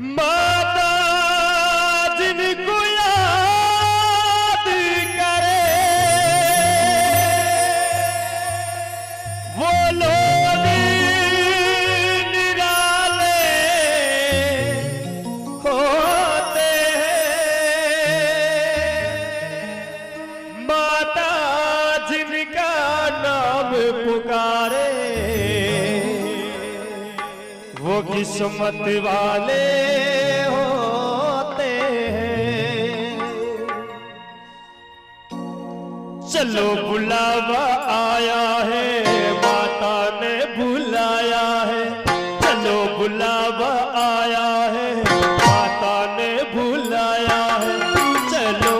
माता जिनको याद करे वो लोग निराले होते हैं। माता जिनका नाम पुकारे वो किस्मत वाले होते हैं। चलो बुलावा आया है, माता ने बुलाया है। चलो बुलावा आया है, माता ने बुलाया है। चलो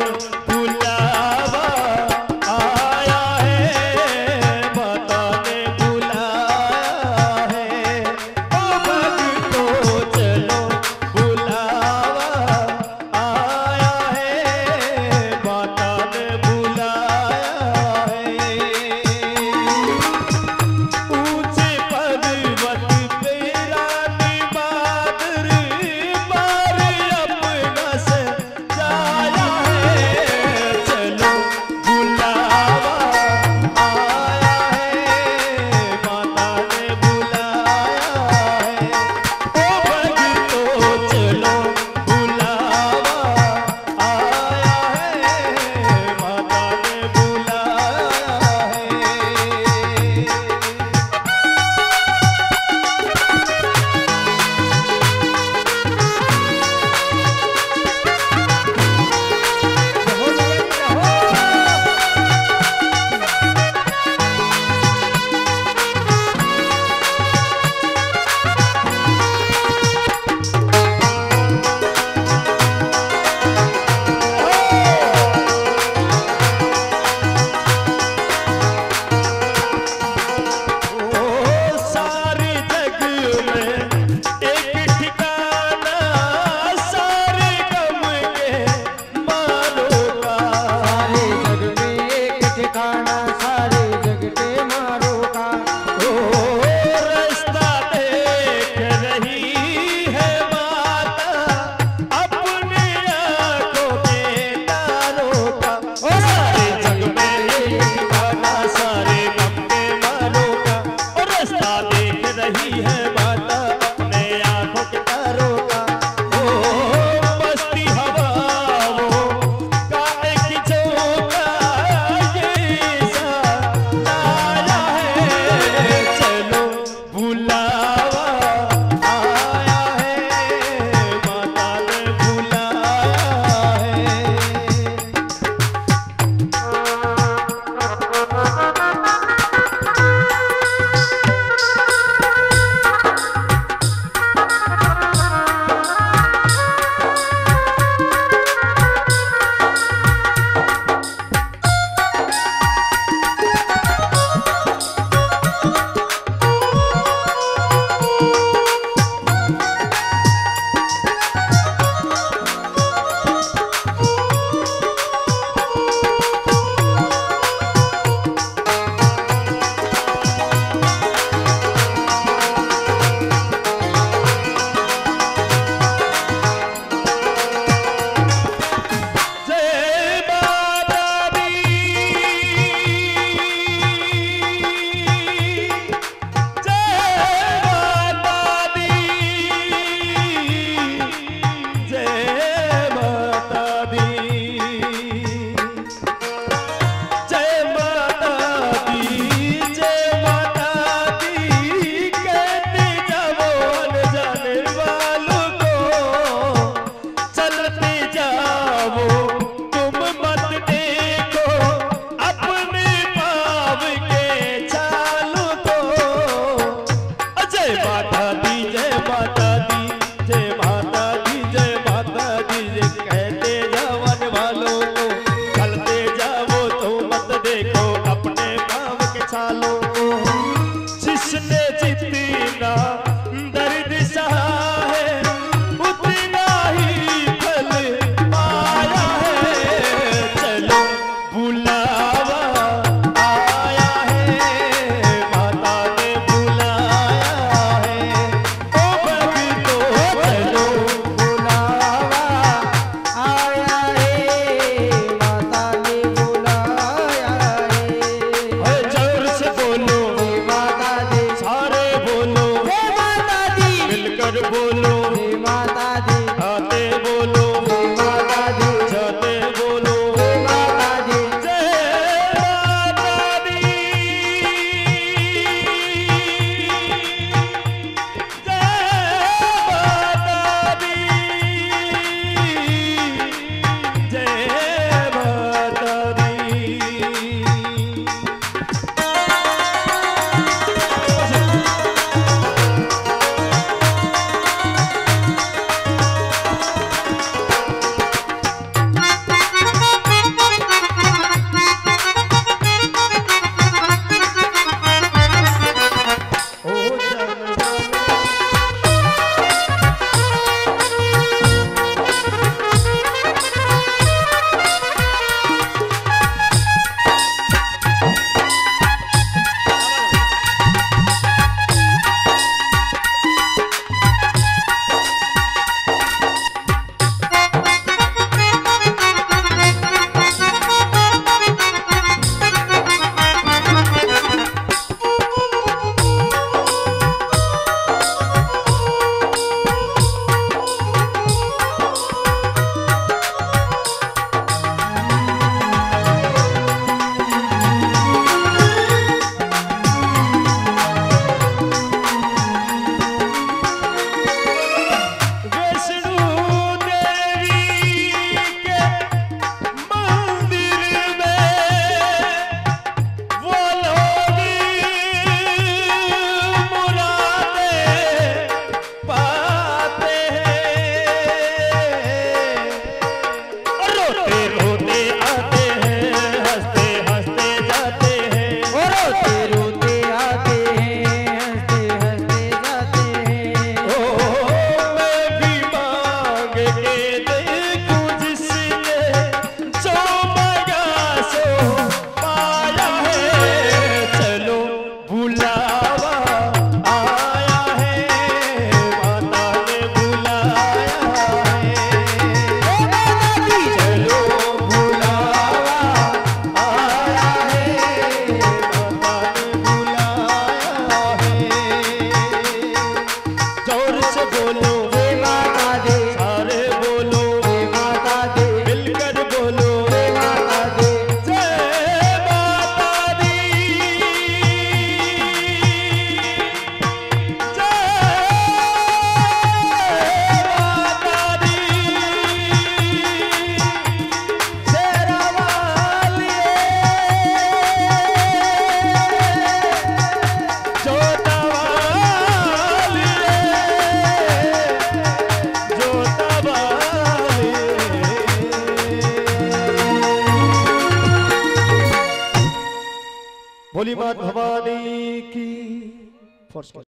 ईश्वर बोलो माता दी, आते बोलो माता दी, जाते बोलो माता दी, जय माता दी, जय माता दी, जय माता दी। भोली माता भवानी की।